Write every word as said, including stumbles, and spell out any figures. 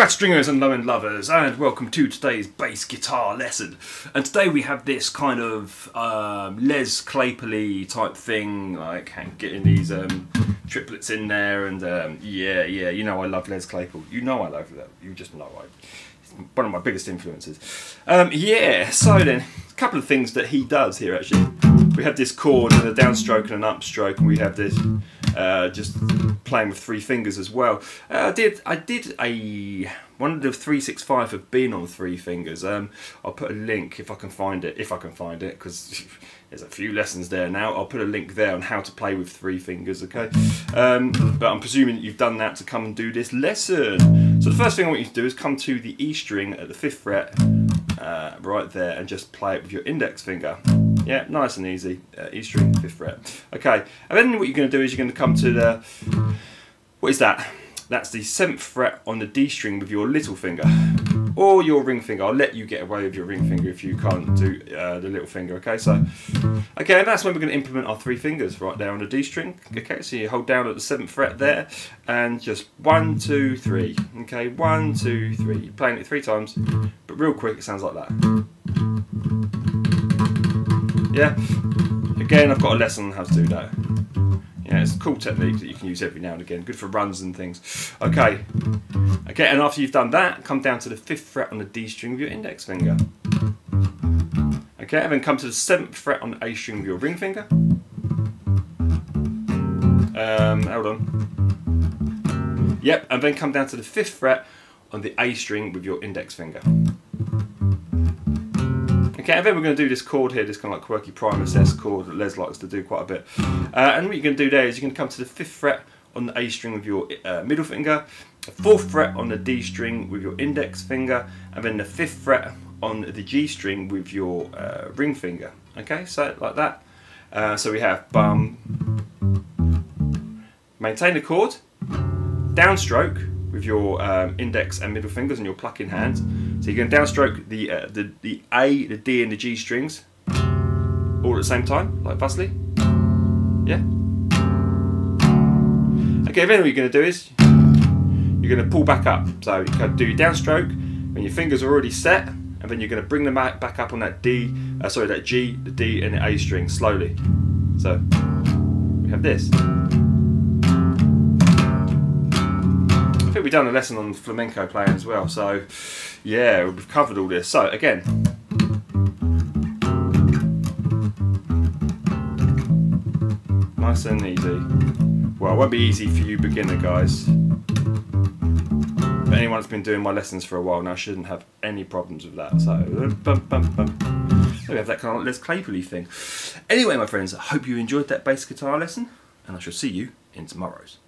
Fat stringers and low-end lovers, and welcome to today's bass guitar lesson. And today we have this kind of um, Les Claypool-y type thing, like getting these um, triplets in there, and um, yeah, yeah, you know I love Les Claypool. You know I love that. You just know I. It's one of my biggest influences. Um, yeah. So then, a couple of things that he does here actually. We have this chord and a downstroke and an upstroke, and we have this. Uh, just playing with three fingers as well. Uh, I did. I did a one of the three six five have been on three fingers. Um, I'll put a link if I can find it. If I can find it, because there's a few lessons there now. I'll put a link there on how to play with three fingers. Okay. Um, but I'm presuming that you've done that to come and do this lesson. So the first thing I want you to do is come to the E string at the fifth fret, uh, right there, and just play it with your index finger. Yeah, nice and easy. Uh, E string, fifth fret. Okay, and then what you're going to do is you're going to come to the... What is that? That's the seventh fret on the D string with your little finger. Or your ring finger. I'll let you get away with your ring finger if you can't do uh, the little finger. Okay, so... Okay, and that's when we're going to implement our three fingers right there on the D string. Okay, so you hold down at the seventh fret there. And just one, two, three. Okay, one, two, three. You're playing it three times. But real quick, it sounds like that. Yeah, again, I've got a lesson on how to do that. Yeah, it's a cool technique that you can use every now and again. Good for runs and things. Okay, okay, and after you've done that, come down to the fifth fret on the D string with your index finger. Okay, and then come to the seventh fret on the A string with your ring finger. Um, hold on. Yep, and then come down to the fifth fret on the A string with your index finger. Okay, and then we're going to do this chord here, this kind of like quirky Primus S chord that Les likes to do quite a bit. Uh, and what you're going to do there is you're going to come to the fifth fret on the A string with your uh, middle finger, the fourth fret on the D string with your index finger, and then the fifth fret on the G string with your uh, ring finger. Okay, so like that. Uh, so we have bum, maintain the chord, downstroke with your um, index and middle fingers and your plucking hands. So you're going to downstroke the, uh, the the A, the D, and the G strings all at the same time, like Busley. Yeah. Okay, then what you're going to do is you're going to pull back up. So you can do your downstroke when your fingers are already set, and then you're going to bring them back back up on that D, uh, sorry, that G, the D, and the A string slowly. So we have this. I think we've done a lesson on flamenco playing as well, so yeah, we've covered all this. So again, nice and easy. Well, it won't be easy for you beginner guys, but anyone that's been doing my lessons for a while now shouldn't have any problems with that. So bum, bum, bum. So we have that kind of Les Claypool-y thing. Anyway, my friends, I hope you enjoyed that bass guitar lesson, and I shall see you in tomorrow's.